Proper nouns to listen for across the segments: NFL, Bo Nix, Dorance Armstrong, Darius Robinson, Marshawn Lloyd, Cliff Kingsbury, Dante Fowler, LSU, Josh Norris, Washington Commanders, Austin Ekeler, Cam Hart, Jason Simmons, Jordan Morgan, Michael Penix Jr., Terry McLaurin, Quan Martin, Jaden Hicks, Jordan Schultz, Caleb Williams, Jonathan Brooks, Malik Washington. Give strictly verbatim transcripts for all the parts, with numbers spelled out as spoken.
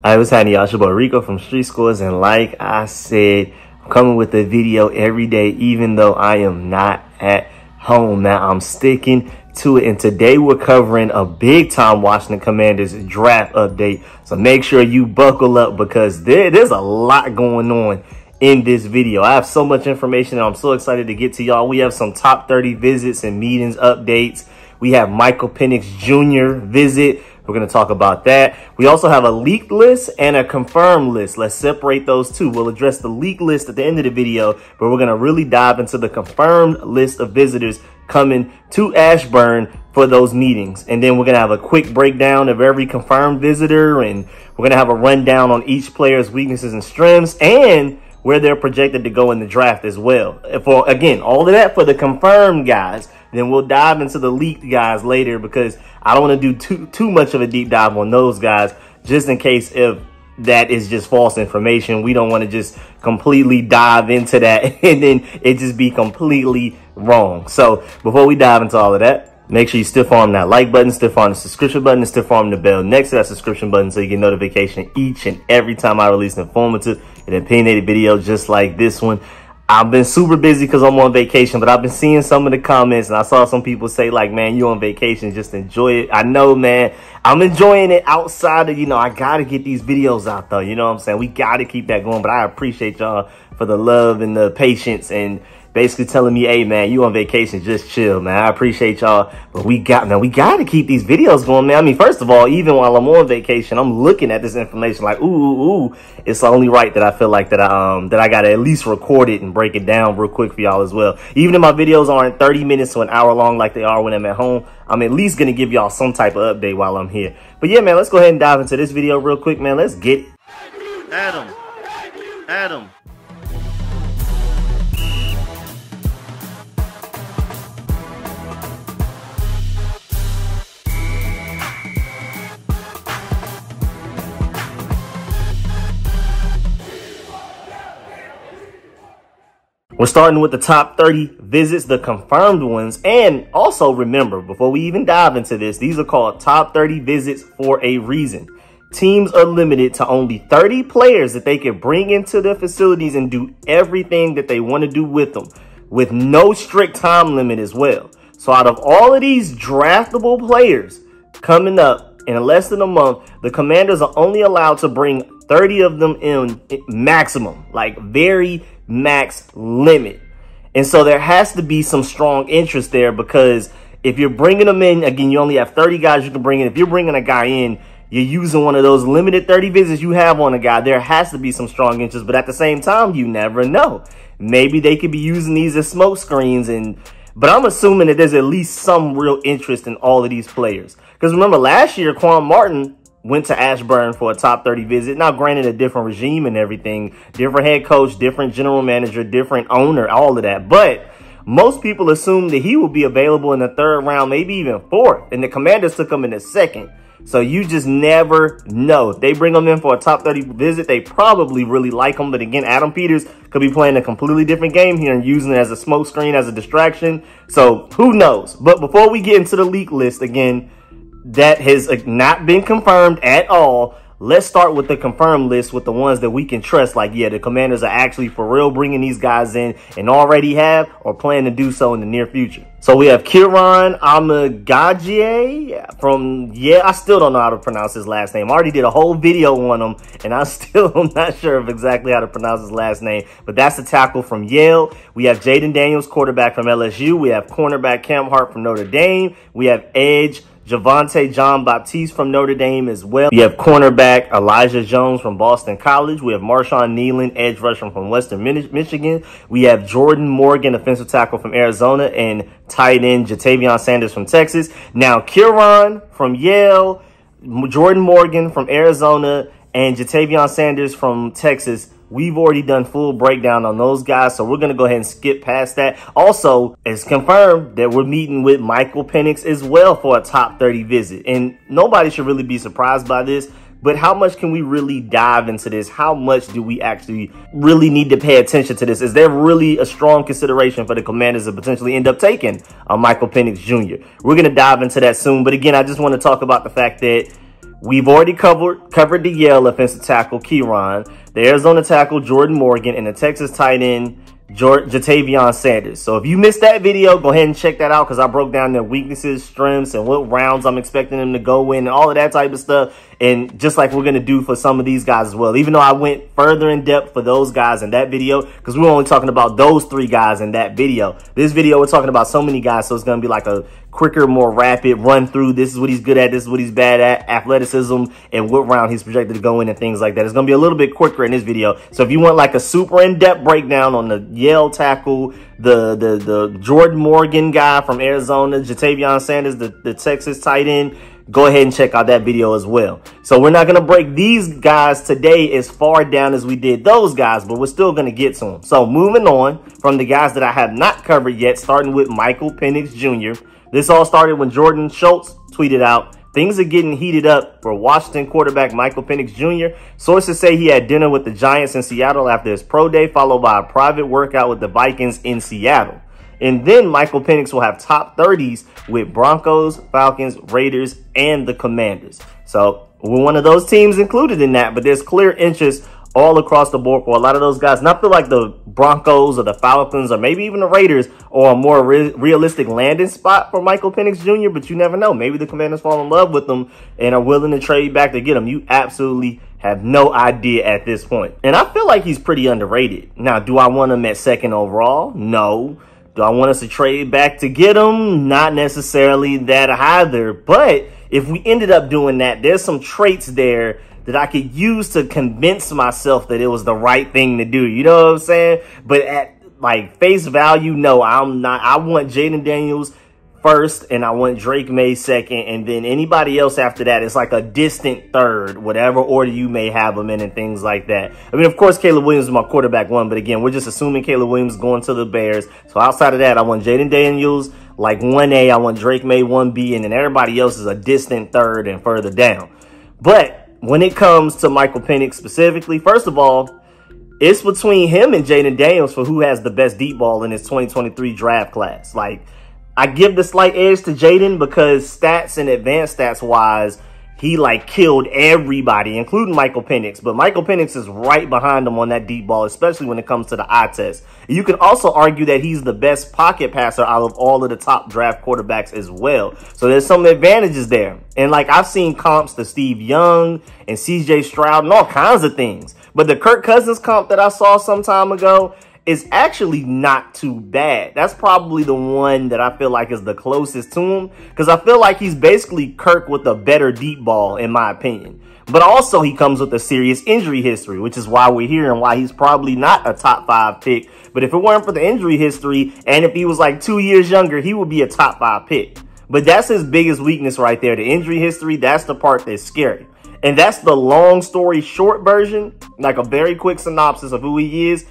I was hiding y'all, it's your boy Rico from Street Scores, and like I said, I'm coming with a video every day, even though I am not at home. Now I'm sticking to it, and today we're covering a big time Washington Commanders draft update. So make sure you buckle up because there, there's a lot going on in this video. I have so much information and I'm so excited to get to y'all. We have some top thirty visits and meetings updates. We have Michael Penix Junior visit. We're going to talk about that. We also have a leaked list and a confirmed list. Let's separate those two. We'll address the leaked list at the end of the video, but we're going to really dive into the confirmed list of visitors coming to Ashburn for those meetings. And then we're going to have a quick breakdown of every confirmed visitor, and we're going to have a rundown on each player's weaknesses and strengths and where they're projected to go in the draft as well. For, again, all of that for the confirmed guys. Then we'll dive into the leaked guys later because I don't want to do too too much of a deep dive on those guys, just in case if that is just false information. We don't want to just completely dive into that and then it just be completely wrong. So before we dive into all of that, make sure you stiff arm that like button, stiff arm the subscription button, and stiff arm the bell next to that subscription button so you get notification each and every time I release an informative and opinionated video just like this one. I've been super busy because I'm on vacation, but I've been seeing some of the comments, and I saw some people say, like, man, you're on vacation, just enjoy it. I know, man, I'm enjoying it outside of, you know, I got to get these videos out, though. You know what I'm saying? We got to keep that going, but I appreciate y'all for the love and the patience and basically telling me, hey, man, you on vacation, just chill, man. I appreciate y'all, but we got, man, we got to keep these videos going, man. I mean, first of all, even while I'm on vacation, I'm looking at this information like, ooh, ooh, ooh. It's only right that I feel like that I, um, that I got to at least record it and break it down real quick for y'all as well. Even if my videos aren't thirty minutes to an hour long like they are when I'm at home, I'm at least going to give y'all some type of update while I'm here. But yeah, man, let's go ahead and dive into this video real quick, man. Let's get it. Adam. Adam. We're starting with the top thirty visits, the confirmed ones. And also remember, before we even dive into this, these are called top thirty visits for a reason. Teams are limited to only thirty players that they can bring into their facilities and do everything that they want to do with them, with no strict time limit as well. So out of all of these draftable players coming up in less than a month, the Commanders are only allowed to bring thirty of them in maximum, like very max limit. And so there has to be some strong interest there, because if you're bringing them in, again, you only have thirty guys you can bring in. If you're bringing a guy in, you're using one of those limited thirty visits you have on a guy. There has to be some strong interest, but at the same time, you never know. Maybe they could be using these as smoke screens, and but I'm assuming that there's at least some real interest in all of these players. Because remember, last year, Quan Martin went to Ashburn for a top thirty visit. Now, granted, a different regime and everything, different head coach, different general manager, different owner, all of that. But most people assume that he will be available in the third round, maybe even fourth. And the Commanders took him in the second. So you just never know. If they bring him in for a top thirty visit, they probably really like him. But again, Adam Peters could be playing a completely different game here and using it as a smoke screen, as a distraction. So who knows? But before we get into the leak list, again, that has not been confirmed at all. Let's start with the confirmed list, with the ones that we can trust. Like, yeah, the Commanders are actually for real bringing these guys in and already have or plan to do so in the near future. So we have Kiran Amegadjie from, yeah, I still don't know how to pronounce his last name. I already did a whole video on him, and I still am not sure of exactly how to pronounce his last name. But that's the tackle from Yale. We have Jaden Daniels, quarterback from L S U. We have cornerback Cam Hart from Notre Dame. We have edge Javontae Jean-Baptiste from Notre Dame as well. We have cornerback Elijah Jones from Boston College. We have Marshawn Kneeland, edge rusher from Western Michigan. We have Jordan Morgan, offensive tackle from Arizona, and tight end Jatavion Sanders from Texas. Now, Kiran from Yale, Jordan Morgan from Arizona, and Jatavion Sanders from Texas. We've already done full breakdown on those guys, so we're going to go ahead and skip past that. Also, it's confirmed that we're meeting with Michael Penix as well for a top thirty visit. And nobody should really be surprised by this, but how much can we really dive into this? How much do we actually really need to pay attention to this? Is there really a strong consideration for the Commanders to potentially end up taking uh, Michael Penix Junior? We're going to dive into that soon. But again, I just want to talk about the fact that We've already covered covered the Yale offensive tackle Kiran, the Arizona tackle Jordan Morgan, and the Texas tight end Jatavion Sanders. So if you missed that video, go ahead and check that out, because I broke down their weaknesses, strengths, and what rounds I'm expecting them to go in and all of that type of stuff. And just like we're going to do for some of these guys as well, even though I went further in depth for those guys in that video, because we're only talking about those three guys in that video. This video, we're talking about so many guys, so it's going to be like a quicker, more rapid run through. This is what he's good at, this is what he's bad at, athleticism, and what round he's projected to go in and things like that. It's going to be a little bit quicker in this video. So if you want like a super in-depth breakdown on the Yale tackle, the the the Jordan Morgan guy from Arizona, Jatavion Sanders, the, the Texas tight end, go ahead and check out that video as well. So we're not going to break these guys today as far down as we did those guys, but we're still going to get to them. So moving on from the guys that I have not covered yet, starting with Michael Penix Junior This all started when Jordan Schultz tweeted out, "Things are getting heated up for Washington quarterback Michael Penix Junior Sources say he had dinner with the Giants in Seattle after his pro day, followed by a private workout with the Vikings in Seattle. And then Michael Penix will have top thirties with Broncos, Falcons, Raiders, and the Commanders." So we're one of those teams included in that, but there's clear interest all across the board for a lot of those guys. And I feel like the Broncos or the Falcons or maybe even the Raiders are a more re realistic landing spot for Michael Penix Junior But you never know. Maybe the Commanders fall in love with them and are willing to trade back to get them. You absolutely have no idea at this point. And I feel like he's pretty underrated. Now, do I want him at second overall? No. Do I want us to trade back to get him? Not necessarily that either. But if we ended up doing that, there's some traits there that I could use to convince myself that it was the right thing to do. You know what I'm saying? But at like face value, no, I'm not. I want Jaden Daniels first, and I want Drake May second, and then anybody else after that is like a distant third, whatever order you may have them in and things like that. I mean, of course, Caleb Williams is my quarterback one, but again, we're just assuming Caleb Williams going to the Bears. So outside of that, I want Jaden Daniels like one A, I want Drake May one B, and then everybody else is a distant third and further down. But when it comes to Michael Penix specifically, first of all, it's between him and Jaden Daniels for who has the best deep ball in his twenty twenty-three draft class. Like, I give the slight edge to Jaden because stats and advanced stats wise, he like killed everybody, including Michael Penix. But Michael Penix is right behind him on that deep ball, especially when it comes to the eye test. You could also argue that he's the best pocket passer out of all of the top draft quarterbacks as well. So there's some advantages there. And like I've seen comps to Steve Young and C J Stroud and all kinds of things. But the Kirk Cousins comp that I saw some time ago is actually not too bad. That's probably the one that I feel like is the closest to him, because I feel like he's basically Kirk with a better deep ball, in my opinion. But also he comes with a serious injury history, which is why we're here and why he's probably not a top five pick. But if it weren't for the injury history, and if he was like two years younger, he would be a top five pick. But that's his biggest weakness right there. The injury history, that's the part that's scary. And that's the long story short version, like a very quick synopsis of who he is.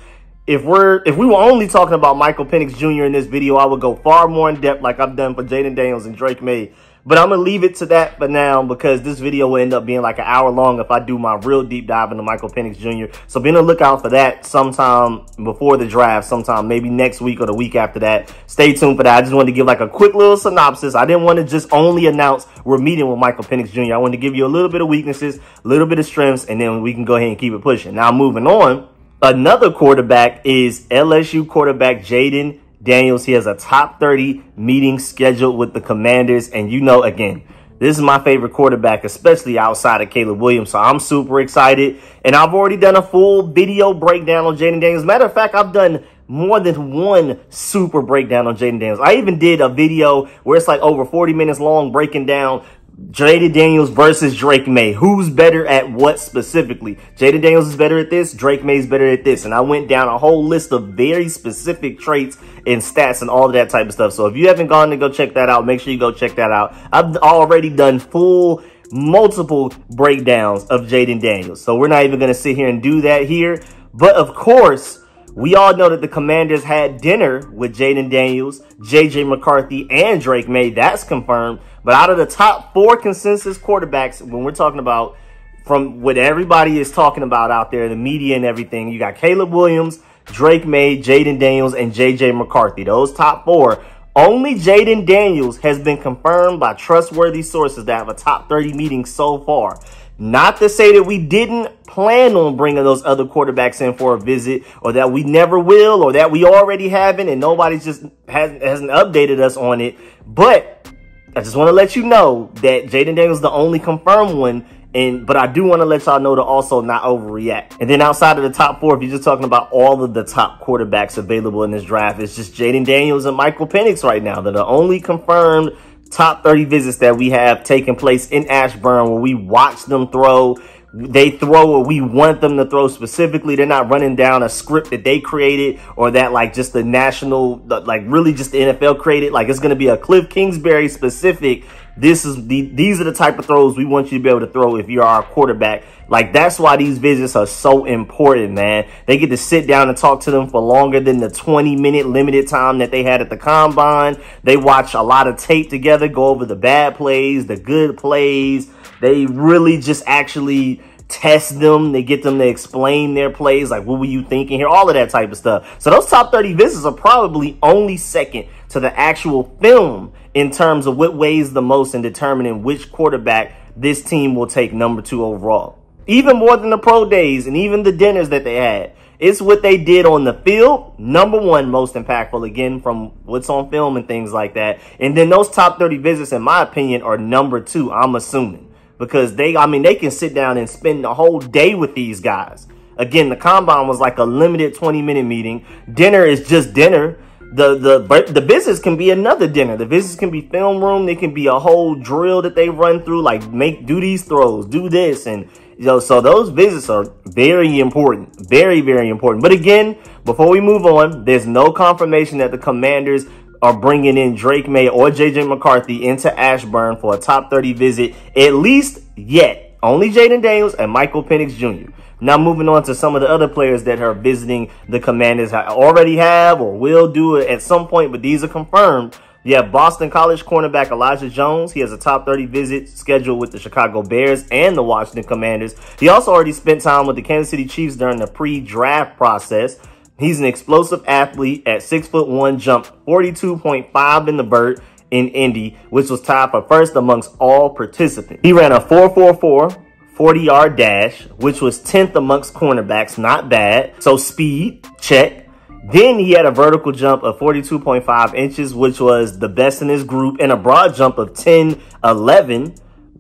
If we're if we were only talking about Michael Penix Junior in this video, I would go far more in depth like I've done for Jaden Daniels and Drake May. But I'm going to leave it to that for now, because this video will end up being like an hour long if I do my real deep dive into Michael Penix Junior So be on the lookout for that sometime before the draft, sometime maybe next week or the week after that. Stay tuned for that. I just wanted to give like a quick little synopsis. I didn't want to just only announce we're meeting with Michael Penix Junior I wanted to give you a little bit of weaknesses, a little bit of strengths, and then we can go ahead and keep it pushing. Now moving on. Another quarterback is L S U quarterback Jaden Daniels. He has a top thirty meeting scheduled with the Commanders. And you know, again, this is my favorite quarterback, especially outside of Caleb Williams. So I'm super excited. And I've already done a full video breakdown on Jaden Daniels. Matter of fact, I've done more than one super breakdown on Jaden Daniels. I even did a video where it's like over forty minutes long breaking down Jaden Daniels versus Drake May. Who's better at what specifically? Jaden Daniels is better at this. Drake May's better at this. And I went down a whole list of very specific traits and stats and all of that type of stuff. So if you haven't gone to go check that out, make sure you go check that out. I've already done full multiple breakdowns of Jaden Daniels. So we're not even going to sit here and do that here. But of course, we all know that the Commanders had dinner with Jaden Daniels, J J McCarthy, and Drake May. That's confirmed. But out of the top four consensus quarterbacks, when we're talking about from what everybody is talking about out there, the media and everything, you got Caleb Williams, Drake May, Jaden Daniels, and J J McCarthy. Those top four Only Jaden Daniels has been confirmed by trustworthy sources that have a top thirty meeting so far. Not to say that we didn't plan on bringing those other quarterbacks in for a visit, or that we never will, or that we already haven't, and nobody's just hasn't, hasn't updated us on it. But I just want to let you know that Jaden Daniels is the only confirmed one. And, but I do want to let y'all know to also not overreact. And then outside of the top four, if you're just talking about all of the top quarterbacks available in this draft, it's just Jaden Daniels and Michael Penix right now. They're the only confirmed top thirty visits that we have taken place in Ashburn, where we watch them throw. They throw or we want them to throw specifically. They're not running down a script that they created, or that like just the national, like really just the N F L created. Like it's going to be a Cliff Kingsbury specific. This is the, these are the type of throws we want you to be able to throw if you're our quarterback. Like that's why these visits are so important, man. They get to sit down and talk to them for longer than the twenty minute limited time that they had at the combine. They watch a lot of tape together, go over the bad plays, the good plays. They really just actually test them. They get them to explain their plays. Like, what were you thinking here? All of that type of stuff. So those top thirty visits are probably only second to the actual film in terms of what weighs the most in determining which quarterback this team will take number two overall. Even more than the pro days and even the dinners that they had, it's what they did on the field, number one, most impactful, again, from what's on film and things like that. And then those top thirty visits, in my opinion, are number two, I'm assuming. Because they, I mean, they can sit down and spend the whole day with these guys. Again, the combine was like a limited twenty minute meeting. Dinner is just dinner. The, the, the business can be another dinner. The business can be film room. There can be a whole drill that they run through, like make, do these throws, do this. And, you know, so those visits are very important, very, very important. But again, before we move on, there's no confirmation that the Commanders are bringing in Drake May or J J. McCarthy into Ashburn for a top thirty visit, at least yet. Only Jaden Daniels and Michael Penix Junior Now moving on to some of the other players that are visiting the Commanders already have or will do it at some point, but these are confirmed. You have Boston College cornerback Elijah Jones. He has a top thirty visit scheduled with the Chicago Bears and the Washington Commanders. He also already spent time with the Kansas City Chiefs during the pre-draft process. He's an explosive athlete at six foot one, jumped forty-two point five in the vert in Indy, which was tied for first amongst all participants. He ran a four four four, forty yard dash, which was tenth amongst cornerbacks. Not bad. So speed, check. Then he had a vertical jump of forty-two point five inches, which was the best in his group, and a broad jump of ten eleven,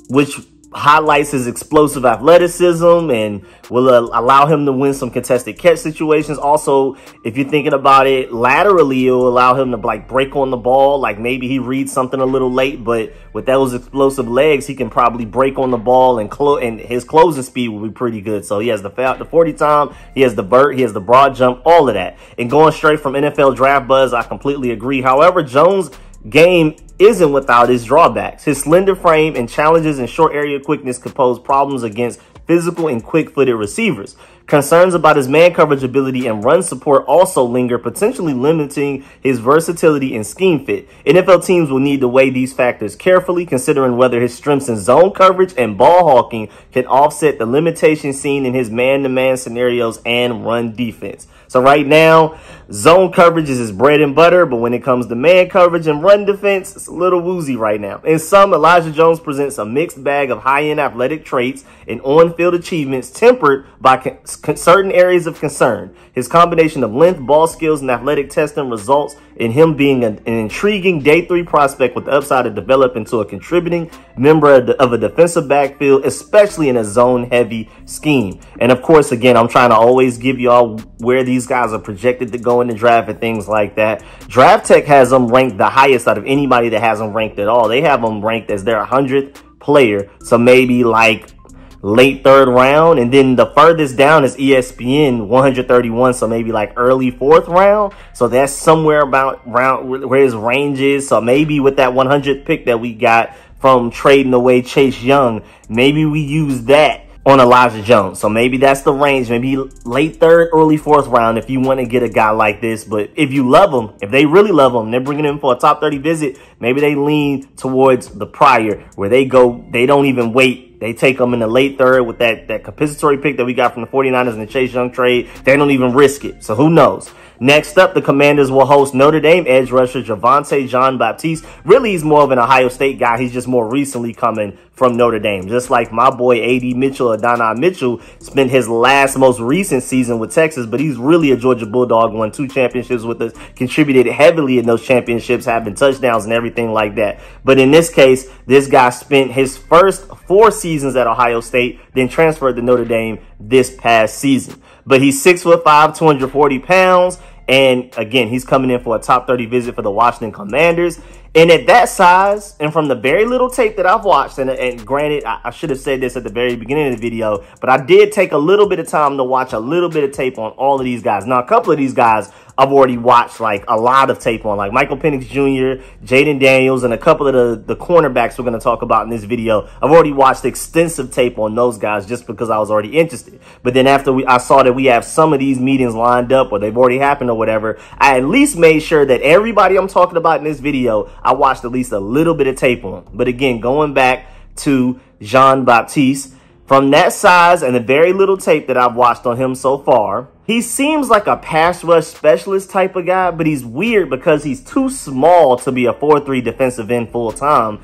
which highlights his explosive athleticism and will uh, allow him to win some contested catch situations. Also, if you're thinking about it laterally, it will allow him to like break on the ball. Like maybe he reads something a little late, but with those explosive legs, he can probably break on the ball, and clo and his closing speed will be pretty good. So he has the the forty time, he has the vert, he has the broad jump, all of that. And going straight from N F L Draft Buzz, I completely agree. However, Jones' game isn't without his drawbacks. His slender frame and challenges in short area quickness could pose problems against physical and quick-footed receivers. Concerns about his man coverage ability and run support also linger, potentially limiting his versatility and scheme fit. N F L teams will need to weigh these factors carefully, considering whether his strengths in zone coverage and ball hawking can offset the limitations seen in his man-to-man scenarios and run defense. So right now, zone coverage is his bread and butter, but when it comes to man coverage and run defense, it's a little woozy right now. In sum, Elijah Jones presents a mixed bag of high-end athletic traits and on-field achievements tempered by certain areas of concern. His combination of length, ball skills, and athletic testing results in him being an, an intriguing day three prospect with the upside to develop into a contributing member of, the, of a defensive backfield, especially in a zone-heavy scheme. And of course, again, I'm trying to always give y'all where these guys are projected to go in the draft and things like that. Draft Tech has them ranked the highest out of anybody that has them ranked at all. They have them ranked as their hundredth player, so maybe like late third round, and then the furthest down is E S P N one hundred thirty-one, so maybe like early fourth round. So that's somewhere about round where his range is. So maybe with that one hundredth pick that we got from trading away Chase Young, maybe we use that on Elijah Jones. So maybe that's the range, maybe late third, early fourth round if you want to get a guy like this. But if you love him, if they really love him, they're bringing him for a top thirty visit, maybe they lean towards the prior, where they go, they don't even wait They take him in the late third with that, that compensatory pick that we got from the forty-niners in the Chase Young trade. They don't even risk it, so who knows? Next up, the Commanders will host Notre Dame edge rusher Javontae Jean-Baptiste. Really, he's more of an Ohio State guy. He's just more recently coming from Notre Dame. Just like my boy A D Mitchell, Adonai Mitchell, spent his last most recent season with Texas, but he's really a Georgia Bulldog, won two championships with us, contributed heavily in those championships, having touchdowns and everything like that. But in this case, this guy spent his first four seasons at Ohio State, then transferred to Notre Dame this past season. But he's six foot five, two hundred forty pounds. And again, he's coming in for a top thirty visit for the Washington Commanders. And at that size, and from the very little tape that I've watched, and, and granted, I, I should have said this at the very beginning of the video, but I did take a little bit of time to watch a little bit of tape on all of these guys. Now, a couple of these guys I've already watched like a lot of tape on, like Michael Penix Junior, Jaden Daniels, and a couple of the, the cornerbacks we're going to talk about in this video. I've already watched extensive tape on those guys just because I was already interested. But then after we, I saw that we have some of these meetings lined up or they've already happened or whatever, I at least made sure that everybody I'm talking about in this video, I watched at least a little bit of tape on. But again, going back to Jean-Baptiste, from that size and the very little tape that I've watched on him so far, he seems like a pass rush specialist type of guy, but he's weird because he's too small to be a four three defensive end full time,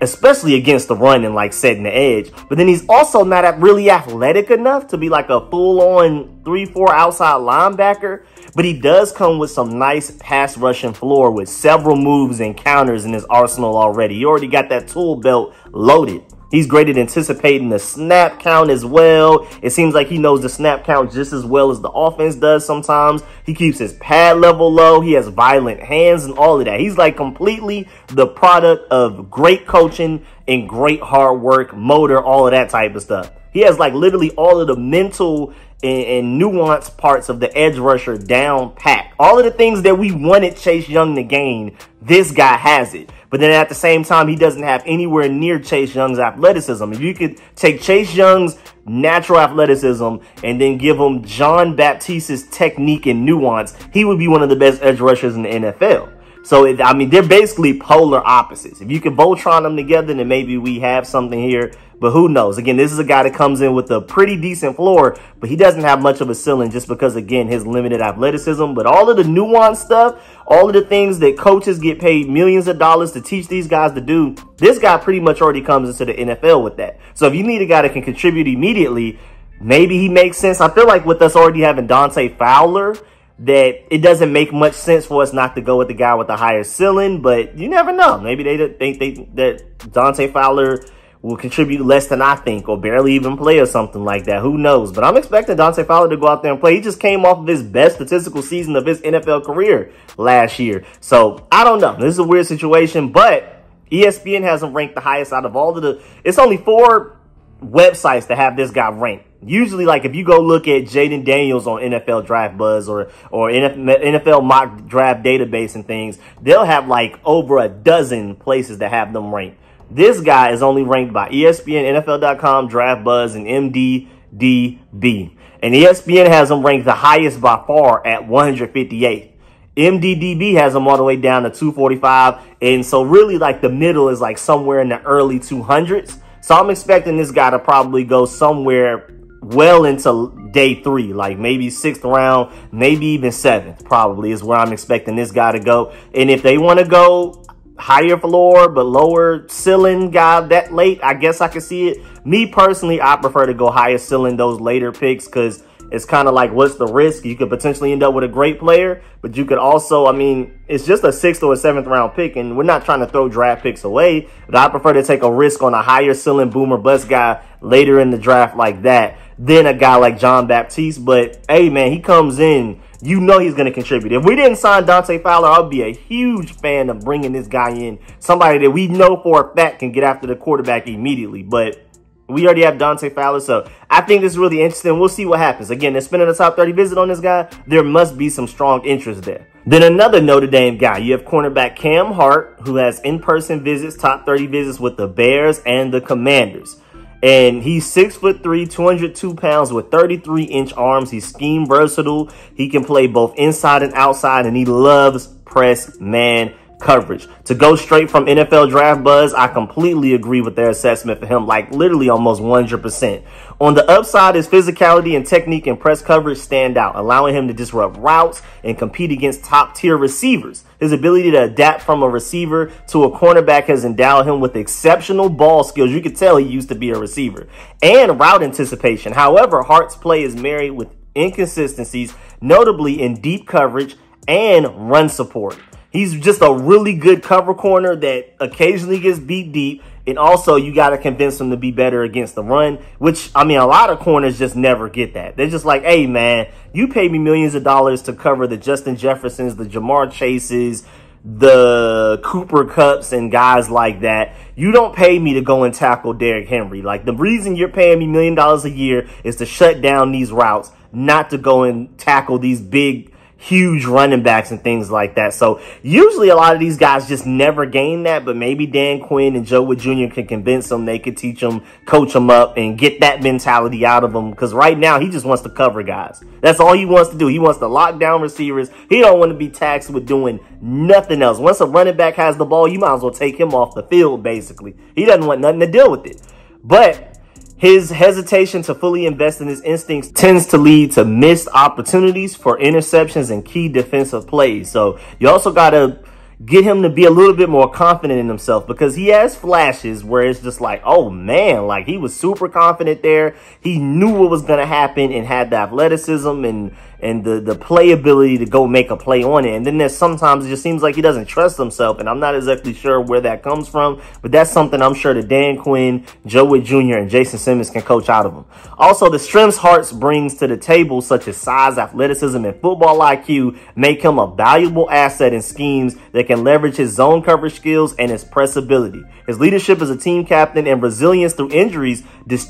especially against the run and like setting the edge. But then he's also not really athletic enough to be like a full-on three four outside linebacker. But he does come with some nice pass rushing floor with several moves and counters in his arsenal already. He already got that tool belt loaded. He's great at anticipating the snap count as well. It seems like he knows the snap count just as well as the offense does sometimes. He keeps his pad level low. He has violent hands and all of that. He's like completely the product of great coaching and great hard work, motor, all of that type of stuff. He has like literally all of the mental and, and nuanced parts of the edge rusher down pat. All of the things that we wanted Chase Young to gain, this guy has it. But then at the same time, he doesn't have anywhere near Chase Young's athleticism. If you could take Chase Young's natural athleticism and then give him Jean-Baptiste's technique and nuance, he would be one of the best edge rushers in the N F L. So, it, I mean, they're basically polar opposites. If you could Voltron them together, then maybe we have something here. But who knows? Again, this is a guy that comes in with a pretty decent floor, but he doesn't have much of a ceiling just because, again, his limited athleticism. But all of the nuanced stuff, all of the things that coaches get paid millions of dollars to teach these guys to do, this guy pretty much already comes into the N F L with that. So if you need a guy that can contribute immediately, maybe he makes sense. I feel like with us already having Dante Fowler, that it doesn't make much sense for us not to go with the guy with the higher ceiling, but you never know. Maybe they think they, they, that Dante Fowler will contribute less than I think or barely even play or something like that. Who knows? But I'm expecting Dante Fowler to go out there and play. He just came off of his best statistical season of his N F L career last year. So I don't know. This is a weird situation, but E S P N has him ranked the highest out of all of the... It's only four websites that have this guy ranked. Usually, like, if you go look at Jaden Daniels on N F L Draft Buzz or or N F L Mock Draft Database and things, they'll have, like, over a dozen places that have them ranked. This guy is only ranked by E S P N, N F L dot com, Draft Buzz, and M D D B. And E S P N has him ranked the highest by far at one hundred fifty-eight. M D D B has them all the way down to two forty-five. And so, really, like, the middle is, like, somewhere in the early two hundreds. So, I'm expecting this guy to probably go somewhere well into day three, like maybe sixth round, maybe even seventh, probably is where I'm expecting this guy to go. And if they want to go higher floor but lower ceiling guy that late, I guess I can see it. Me personally, I prefer to go higher ceiling those later picks because it's kind of like, what's the risk? You could potentially end up with a great player, but you could also, I mean, it's just a sixth or a seventh round pick, and we're not trying to throw draft picks away, but I prefer to take a risk on a higher ceiling boomer bust guy later in the draft like that than a guy like Jean-Baptiste. But, hey, man, he comes in, you know he's going to contribute. If we didn't sign Dante Fowler, I'd be a huge fan of bringing this guy in, somebody that we know for a fact can get after the quarterback immediately, but we already have Dante Fowler, so I think this is really interesting. We'll see what happens. Again, they're spending a top thirty visit on this guy. There must be some strong interest there. Then another Notre Dame guy. You have cornerback Cam Hart, who has in-person visits, top thirty visits with the Bears and the Commanders. And he's six foot three, two hundred two pounds with thirty-three inch arms. He's scheme versatile. He can play both inside and outside, and he loves press man coverage. To go straight from N F L Draft Buzz, I completely agree with their assessment for him, like literally almost one hundred percent. On the upside, his physicality and technique and press coverage stand out, allowing him to disrupt routes and compete against top-tier receivers. His ability to adapt from a receiver to a cornerback has endowed him with exceptional ball skills. You could tell he used to be a receiver. And route anticipation. However, Hart's play is married with inconsistencies, notably in deep coverage and run support. He's just a really good cover corner that occasionally gets beat deep. And also, you got to convince him to be better against the run, which, I mean, a lot of corners just never get that. They're just like, hey, man, you pay me millions of dollars to cover the Justin Jeffersons, the Jamar Chases, the Cooper Cups, and guys like that. You don't pay me to go and tackle Derrick Henry. Like, the reason you're paying me a million dollars a year is to shut down these routes, not to go and tackle these big huge running backs and things like that. So usually a lot of these guys just never gain that, but maybe Dan Quinn and Joe Whitt Junior can convince them, they could teach them, coach them up, and get that mentality out of them, because right now he just wants to cover guys. That's all he wants to do. He wants to lock down receivers. He don't want to be taxed with doing nothing else. Once a running back has the ball, you might as well take him off the field, basically. He doesn't want nothing to deal with it. But his hesitation to fully invest in his instincts tends to lead to missed opportunities for interceptions and key defensive plays. So you also got to get him to be a little bit more confident in himself, because he has flashes where it's just like, oh, man, like he was super confident there. He knew what was going to happen and had the athleticism and and the, the playability to go make a play on it. And then there's sometimes it just seems like he doesn't trust himself, and I'm not exactly sure where that comes from, but that's something I'm sure that Dan Quinn, Joe Whitt Junior, and Jason Simmons can coach out of him. Also, the strengths Hart brings to the table, such as size, athleticism, and football I Q, make him a valuable asset in schemes that can leverage his zone coverage skills and his press ability. His leadership as a team captain and resilience through injuries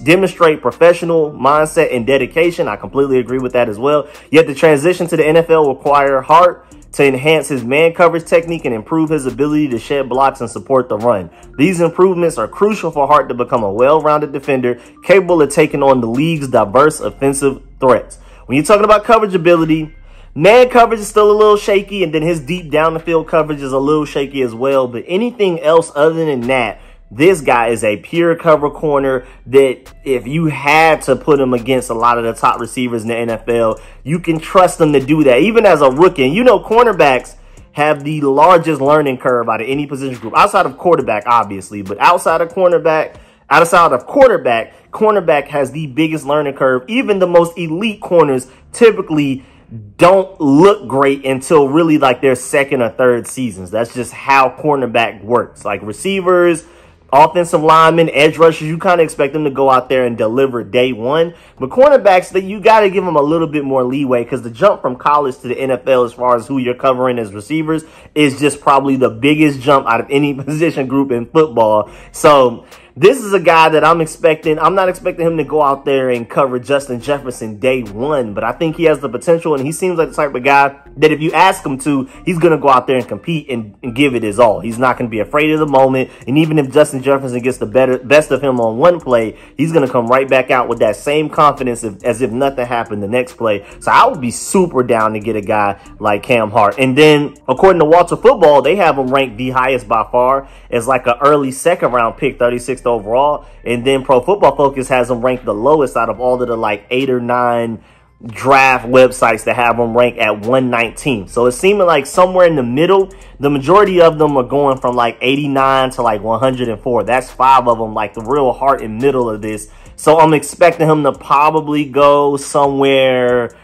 demonstrate professional mindset and dedication. I completely agree with that as well. Yet the transition to the N F L requires Hart to enhance his man coverage technique and improve his ability to shed blocks and support the run. These improvements are crucial for Hart to become a well-rounded defender capable of taking on the league's diverse offensive threats. When you're talking about coverage ability, man coverage is still a little shaky, and then his deep down the field coverage is a little shaky as well. But anything else other than that, this guy is a pure cover corner that if you had to put him against a lot of the top receivers in the N F L, you can trust him to do that, even as a rookie. And you know, cornerbacks have the largest learning curve out of any position group, outside of quarterback, obviously. But outside of cornerback, outside of quarterback, cornerback has the biggest learning curve. Even the most elite corners typically don't look great until really like their second or third seasons. That's just how cornerback works. Like receivers, offensive linemen, edge rushers, you kind of expect them to go out there and deliver day one. But cornerbacks, that you got to give them a little bit more leeway, because the jump from college to the N F L as far as who you're covering as receivers is just probably the biggest jump out of any position group in football. So this is a guy that I'm expecting. I'm not expecting him to go out there and cover Justin Jefferson day one, but I think he has the potential, and he seems like the type of guy that if you ask him to, he's going to go out there and compete and, and give it his all. He's not going to be afraid of the moment, and even if Justin Jefferson gets the better best of him on one play, he's going to come right back out with that same confidence if, as if nothing happened the next play. So I would be super down to get a guy like Cam Hart. And then, according to Walter Football, they have him ranked the highest by far as like an early second-round pick, thirty-six overall, and then Pro Football Focus has him ranked the lowest out of all of the like eight or nine draft websites that have him ranked at one nineteen. So it's seeming like somewhere in the middle. The majority of them are going from like eighty-nine to like one hundred four. That's five of them, like the real heart and middle of this. So I'm expecting him to probably go somewhere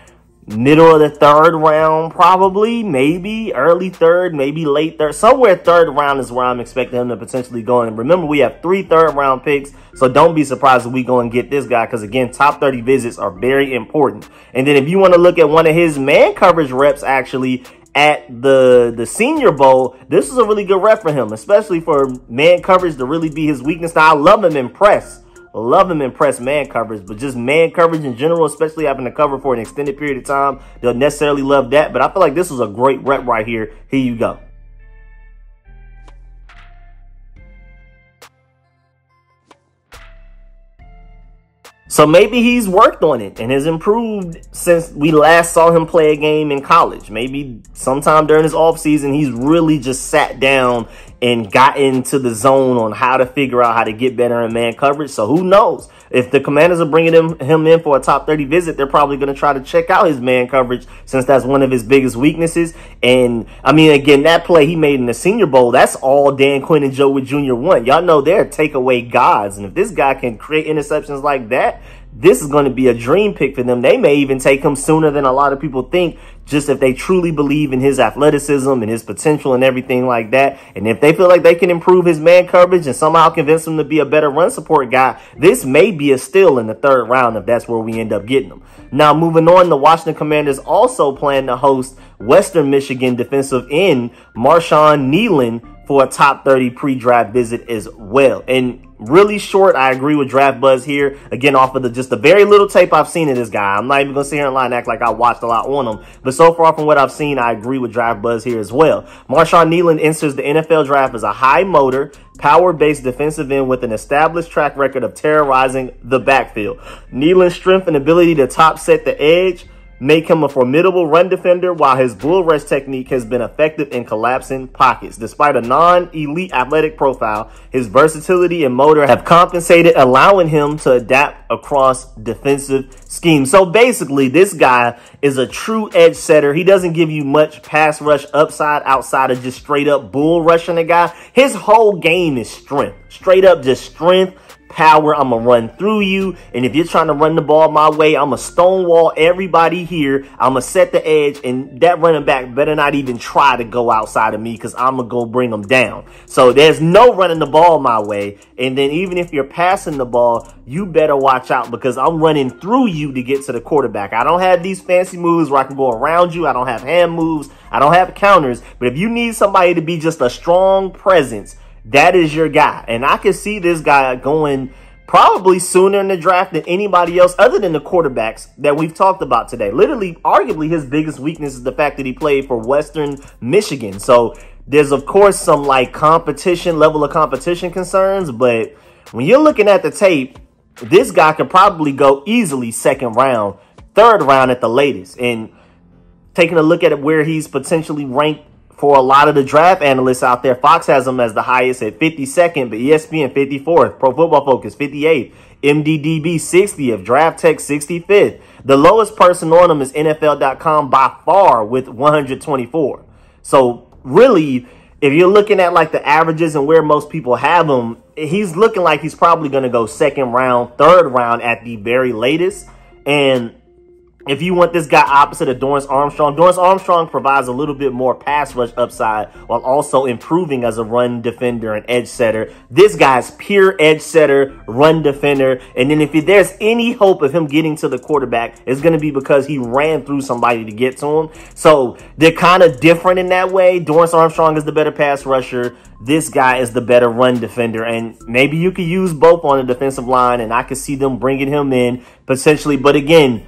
middle of the third round, probably, maybe early third, maybe late third. Somewhere third round is where I'm expecting him to potentially go. And remember, we have three third round picks, so don't be surprised if we go and get this guy, because again, top thirty visits are very important. And then if you want to look at one of his man coverage reps, actually, at the the Senior Bowl, this is a really good rep for him, especially for man coverage to really be his weakness. Now, I love him in press. Love him in press man coverage, but just man coverage in general, especially having to cover for an extended period of time, they'll necessarily love that. But I feel like this was a great rep right here. Here you go. So maybe he's worked on it and has improved since we last saw him play a game in college. Maybe sometime during his offseason, he's really just sat down and got into the zone on how to figure out how to get better in man coverage. So who knows? If the Commanders are bringing him, him in for a top thirty visit, they're probably going to try to check out his man coverage since that's one of his biggest weaknesses. And, I mean, again, that play he made in the Senior Bowl, that's all Dan Quinn and Joe Whitt Junior want. Y'all know they're takeaway gods. And if this guy can create interceptions like that, this is going to be a dream pick for them. They may even take him sooner than a lot of people think, just if they truly believe in his athleticism and his potential and everything like that. And if they feel like they can improve his man coverage and somehow convince him to be a better run support guy, this may be a steal in the third round if that's where we end up getting him. Now, moving on, the Washington Commanders also plan to host Western Michigan defensive end Marshawn Kneeland for a top thirty pre-draft visit as well. And really short, I agree with Draft Buzz here. Again, off of the just the very little tape I've seen of this guy. I'm not even going to sit here and lie and act like I watched a lot on him. But so far from what I've seen, I agree with Draft Buzz here as well. Marshawn Kneeland enters the N F L draft as a high motor, power-based defensive end with an established track record of terrorizing the backfield. Kneeland's strength and ability to top set the edge make him a formidable run defender, while his bull rush technique has been effective in collapsing pockets. Despite a non-elite athletic profile, his versatility and motor have compensated, allowing him to adapt across defensive schemes. So basically, this guy is a true edge setter. He doesn't give you much pass rush upside outside of just straight up bull rushing a guy. His whole game is strength, straight up just strength, power. I'm gonna run through you, and if you're trying to run the ball my way, I'm gonna stonewall everybody here. I'm gonna set the edge, and that running back better not even try to go outside of me, because I'm gonna go bring them down. So there's no running the ball my way. And then even if you're passing the ball, you better watch out, because I'm running through you to get to the quarterback. I don't have these fancy moves where I can go around you. I don't have hand moves. I don't have counters. But if you need somebody to be just a strong presence, that is your guy. And I can see this guy going probably sooner in the draft than anybody else other than the quarterbacks that we've talked about today. Literally, arguably, his biggest weakness is the fact that he played for Western Michigan. So there's, of course, some like competition, level of competition concerns. But when you're looking at the tape, this guy could probably go easily second round, third round at the latest. And taking a look at where he's potentially ranked for a lot of the draft analysts out there, Fox has him as the highest at fifty-second, but E S P N fifty-fourth, Pro Football Focus fifty-eighth, M D D B sixtieth, Draft Tech sixty-fifth. The lowest person on him is N F L dot com by far with one hundred twenty-four. So really, if you're looking at like the averages and where most people have him, he's looking like he's probably going to go second round, third round at the very latest. And if you want this guy opposite of Dorance Armstrong, Dorance Armstrong provides a little bit more pass rush upside while also improving as a run defender and edge setter. This guy's pure edge setter, run defender. And then if there's any hope of him getting to the quarterback, it's going to be because he ran through somebody to get to him. So they're kind of different in that way. Dorance Armstrong is the better pass rusher. This guy is the better run defender. And maybe you could use both on the defensive line, and I could see them bringing him in potentially. But again,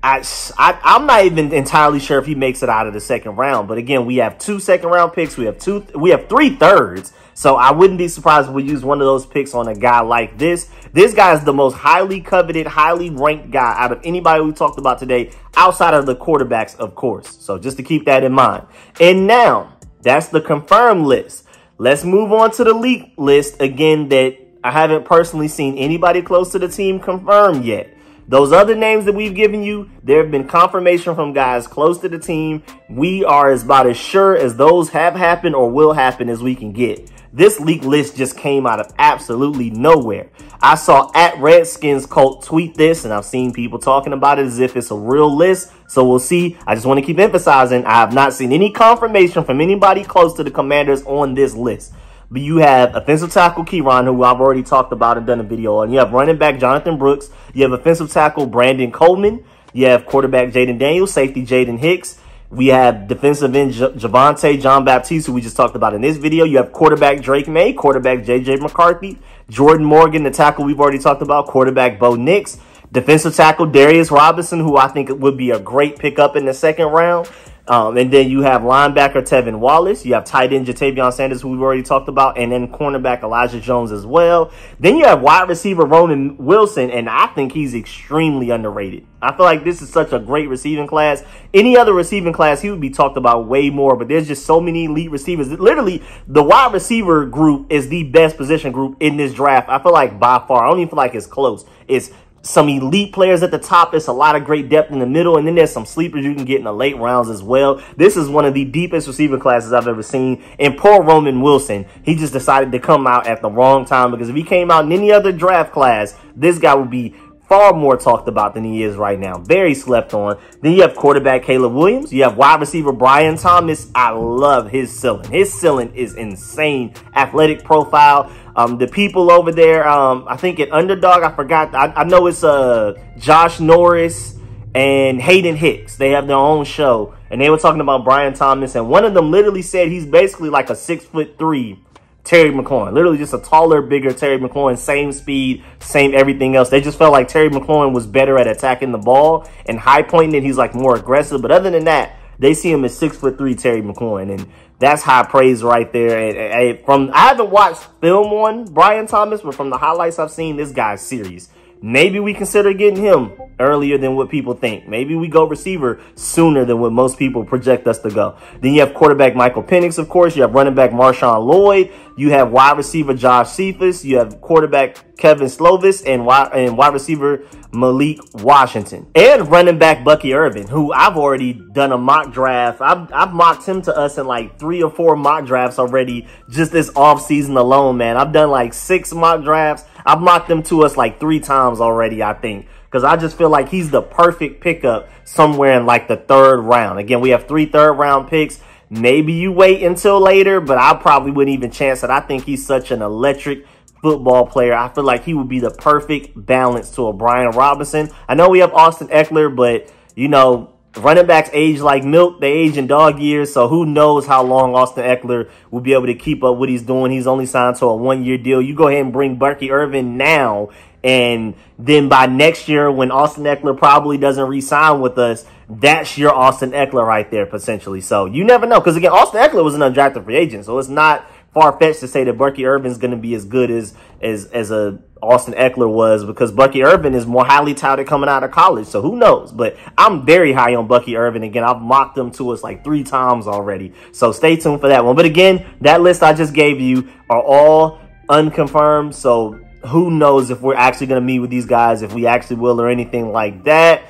I, I, I'm not even entirely sure if he makes it out of the second round. But again, we have two second round picks. We have two, we have three thirds. So I wouldn't be surprised if we use one of those picks on a guy like this. This guy is the most highly coveted, highly ranked guy out of anybody we talked about today, outside of the quarterbacks, of course. So just to keep that in mind. And now that's the confirmed list. Let's move on to the leaked list again, that I haven't personally seen anybody close to the team confirmed yet. Those other names that we've given you, there have been confirmation from guys close to the team. We are as about as sure as those have happened or will happen as we can get. This leak list just came out of absolutely nowhere. I saw at Redskins Colt tweet this, and I've seen people talking about it as if it's a real list. So we'll see. I just want to keep emphasizing, I have not seen any confirmation from anybody close to the Commanders on this list. But you have offensive tackle Kiran, who I've already talked about and done a video on. You have running back Jonathan Brooks. You have offensive tackle Brandon Coleman. You have quarterback Jaden Daniels, safety Jaden Hicks. We have defensive end Javontae Jean-Baptiste, who we just talked about in this video. You have quarterback Drake May, quarterback J J. McCarthy, Jordan Morgan, the tackle we've already talked about, quarterback Bo Nix, defensive tackle Darius Robinson, who I think would be a great pickup in the second round. Um, and then you have linebacker Tevin Wallace. You have tight end Jatavion Sanders, who we've already talked about, and then cornerback Elijah Jones as well. Then you have wide receiver Roman Wilson, and I think he's extremely underrated. I feel like this is such a great receiving class. Any other receiving class, he would be talked about way more, but there's just so many elite receivers. Literally, the wide receiver group is the best position group in this draft, I feel like, by far. I don't even feel like it's close. It's some elite players at the top. It's a lot of great depth in the middle. And then there's some sleepers you can get in the late rounds as well. This is one of the deepest receiving classes I've ever seen. And poor Roman Wilson, he just decided to come out at the wrong time, because if he came out in any other draft class, this guy would be far more talked about than he is right now. Very slept on. Then you have quarterback Caleb Williams. You have wide receiver Brian Thomas. I love his ceiling. His ceiling is insane. Athletic profile. Um, the people over there, um, I think at Underdog, I forgot. I, I know it's uh, Josh Norris and Hayden Hicks. They have their own show, and they were talking about Brian Thomas, and one of them literally said he's basically like a six foot three Terry McLaurin, literally just a taller, bigger Terry McLaurin, same speed, same everything else. They just felt like Terry McLaurin was better at attacking the ball and high pointing it. He's like more aggressive. But other than that, they see him as six foot three Terry McLaurin. And that's high praise right there. And, and, and from I haven't watched film on Brian Thomas, but from the highlights I've seen, this guy's serious. Maybe we consider getting him earlier than what people think. Maybe we go receiver sooner than what most people project us to go. Then you have quarterback Michael Penix, of course. You have running back Marshawn Lloyd. You have wide receiver Josh Cephas. You have quarterback Kevin Slovis and wide, and wide receiver Malik Washington. And running back Bucky Irving, who I've already done a mock draft. I've, I've mocked him to us in like three or four mock drafts already just this offseason alone, man. I've done like six mock drafts. I've mocked them to us like three times already, I think, because I just feel like he's the perfect pickup somewhere in like the third round. Again, we have three third round picks. Maybe you wait until later, but I probably wouldn't even chance it. I think he's such an electric football player. I feel like he would be the perfect balance to a Brian Robinson. I know we have Austin Ekeler, but, you know, running backs age like milk. They age in dog years, so who knows how long Austin Ekeler will be able to keep up what he's doing. He's only signed to a one-year deal. You go ahead and bring Bucky Irving now, and then by next year, when Austin Ekeler probably doesn't re-sign with us, that's your Austin Ekeler right there, potentially. So you never know, because, again, Austin Ekeler was an undrafted free agent, so it's not far-fetched to say that Bucky Irvin's going to be as good as as as a Austin Ekeler was, because Bucky Irving is more highly touted coming out of college, so who knows? But I'm very high on Bucky Irving. Again, I've mocked them to us like three times already, so stay tuned for that one. But again, that list I just gave you are all unconfirmed, so who knows if we're actually going to meet with these guys, if we actually will or anything like that.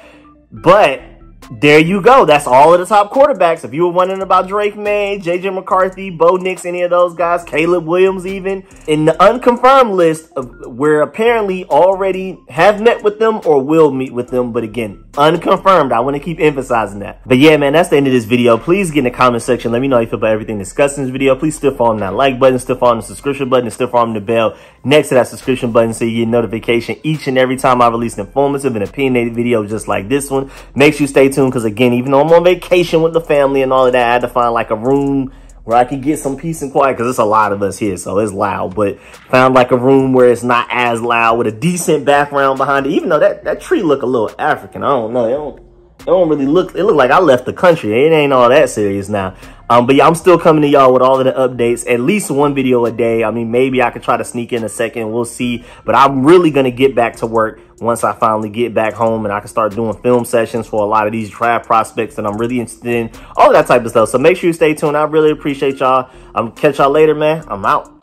But there you go. That's all of the top quarterbacks. If you were wondering about Drake May, J J. McCarthy, Bo Nix, any of those guys, Caleb Williams even, in the unconfirmed list, we're apparently already have met with them or will meet with them. But again, unconfirmed. I want to keep emphasizing that. But yeah, man, that's the end of this video. Please get in the comment section. Let me know how you feel about everything discussed in this video. Please still follow that like button, still follow the subscription button, and still follow the bell next to that subscription button so you get notification each and every time I release an informative and opinionated video just like this one. Make sure you stay tuned, because again, even though I'm on vacation with the family and all of that, I had to find like a room where I could get some peace and quiet, because it's a lot of us here, so it's loud. But found like a room where it's not as loud, with a decent background behind it, even though that that tree look a little African. I don't know, it don't, it don't really look, it look like I left the country. It ain't all that serious now. Um, but yeah, I'm still coming to y'all with all of the updates, at least one video a day. I mean, maybe I could try to sneak in a second. We'll see. But I'm really going to get back to work once I finally get back home and I can start doing film sessions for a lot of these draft prospects that I'm really interested in, all that type of stuff. So make sure you stay tuned. I really appreciate y'all. Um, catch y'all later, man. I'm out.